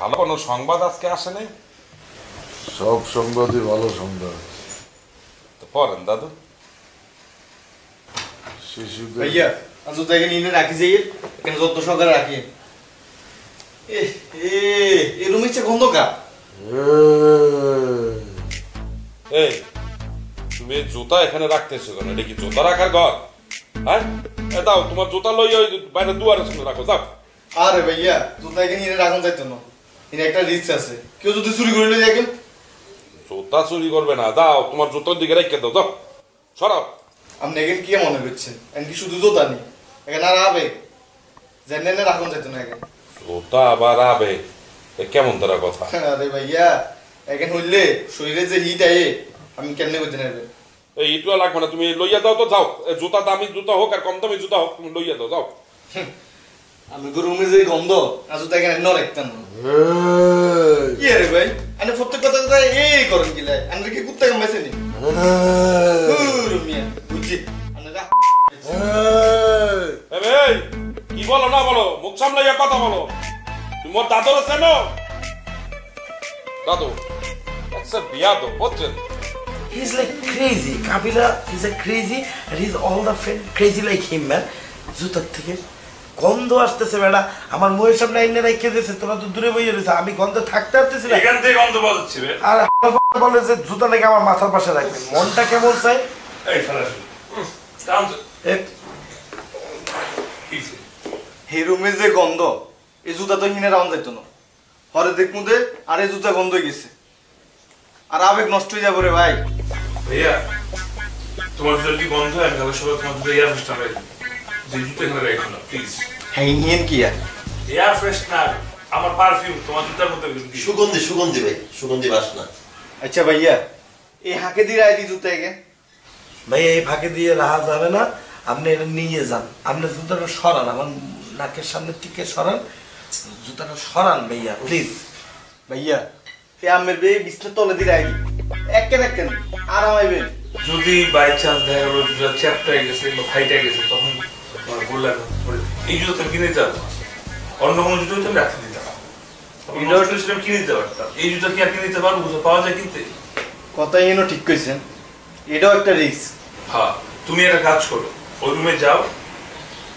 ভালো কোনো সংবাদ আজকে আসেনি? সব সংবাদই ভালো সংবাদ। তো পড়েন দাদু। শিশুদের ভাইয়া আজ জায়গা নিয়ে রাখি যাই, এখানে যত্ন সহকারে রাখি। এই রুমের চেয়ে গন্ধ কা? এই তুমি জুতা এখানে রাখতেছো কেন? এটা কি জুতা রাখার ঘর? হ্যাঁ দাও তোমার জুতা লই বাইরে দুয়ারের সামনে রাখো যাও। আরে ভাইয়া জুতা এখানে রাখুন যাইতো না, এর একটা রিস্ক আছে, কেউ যদি চুরি করে নিয়ে যায়। জুতা চুরি করবে না, দাও তোমার জুতার দিকে রেখে দাও, দাও সরাও। আপনি এখানে কি মনে করছেন? এখানে কি শুধু জুতা নেই, এখানে আর আবে জেনে রাখুন যাইতো না। এখানে জুতা আবার আবে এ কেমন তারা কথা? আরে ভাইয়া এখানে হইলে শরীরে যে হিট আয়ে আমি কেমনে করতে নেবে। এই হিটটা লাগবে না, তুমি লইয়া দাও তো, যাও জুতা দামি জুতা হোক আর কম দামি জুতা হোক তুমি লইয়া দাও যাও। আমি গরমে যে গন্ধ আর জুতা এখানে ন রাখতাম না। কি রে ভাই আমি প্রত্যেক কথা কথা এই গরম গিলাই আমি কি কুত্তা কামাইছে নি? মিয়া বুঝি আমরা এ ভাই কি বলো না বলো, মুখ সামলাইয়া কথা বলো। তুমি মোর দাদুর চেনো? দাদু আচ্ছা বিয়া তো বলছেন। He's like crazy. Kabila is a crazy and he's all the friend crazy like him, man. Zutar theke gondo asteche beta amar moher samne aine rakhe deche, tora to dure boye reche, ami gondo thakte artechi na, ekhan theke gondo bolche be ar bole je juta leke amar mathar pashe rakhbe, mon ta kemon chay ei sala sound et he room e je gondo ei juta to hine round jaito na hore dekmude are juta gondo geche আর আবেগ নষ্ট হয়ে যাবো রে ভাই। ভাইয়া তোমার জলদি বন্ধ হয় আমি কালকে সবাই তোমার জুতো এয়ার ফ্রেশনার জুতো এখানে রেখো না প্লিজ। হ্যাঁ ইয়েন কি এয়ার ফ্রেশনার আমার পারফিউম তোমার জুতার মতো সুগন্ধি সুগন্ধি ভাই সুগন্ধি বাসনা। আচ্ছা ভাইয়া এই হাঁকে দিয়ে রায় দি জুতো এগে। ভাইয়া এই ফাঁকে দিয়ে রাখা যাবে না, আপনি এটা নিয়ে যান, আপনি জুতোটা সরান, আমার নাকের সামনে টিকে সরান, জুতোটা সরান ভাইয়া প্লিজ। ভাইয়া যদি বাই চান্স দেখা গেল চ্যাপ্টার গেছে বা ফাইটে গেছে তখন এই জুতো তুমি কিনে দিতে, অন্য কোনো জুতো তুমি রাখতে দিতে কিনে দিতে পারতাম, এই জুতো কি আর কিনে দিতে পারবো? পাওয়া যায় কিনতে। কথা এনো ঠিক কইছেন, এটাও একটা রিস্ক। হ্যাঁ তুমি একটা কাজ করো, ওই রুমে যাও,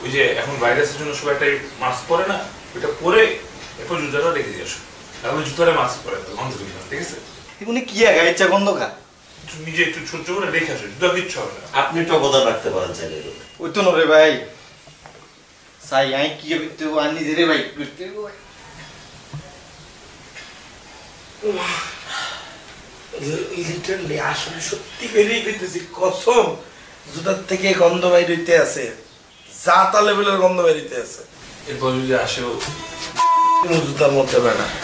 ওই যে এখন ভাইরাসের জন্য সবাই একটা মাস্ক পরে না, ওইটা পরে এরপর জুতোটা রেখে দিয়ে আসো। আমি জুতোরে মাছ পরে তো গন্ধ দিই না, ঠিক আছে? এগুনি কি একা ইচ্ছা গন্ধ কা? তুমি যে একটু ছোট করে রেখে আসো, জুতো কিচ্ছু হবে না। আপনি তো অবদান রাখতে পারেন চাইলে। ওই তো নরে ভাই। সাই আই কি করতে ও আনি ধরে ভাই করতে ও। লিটারলি আসলে সত্যি বেরিয়ে গেছে কসম, জুতার থেকে গন্ধ বাইরে হইতে আছে, যা তা লেভেলের গন্ধ বাইরে হইতে আছে। এরপর যদি আসেও জুতার মধ্যে না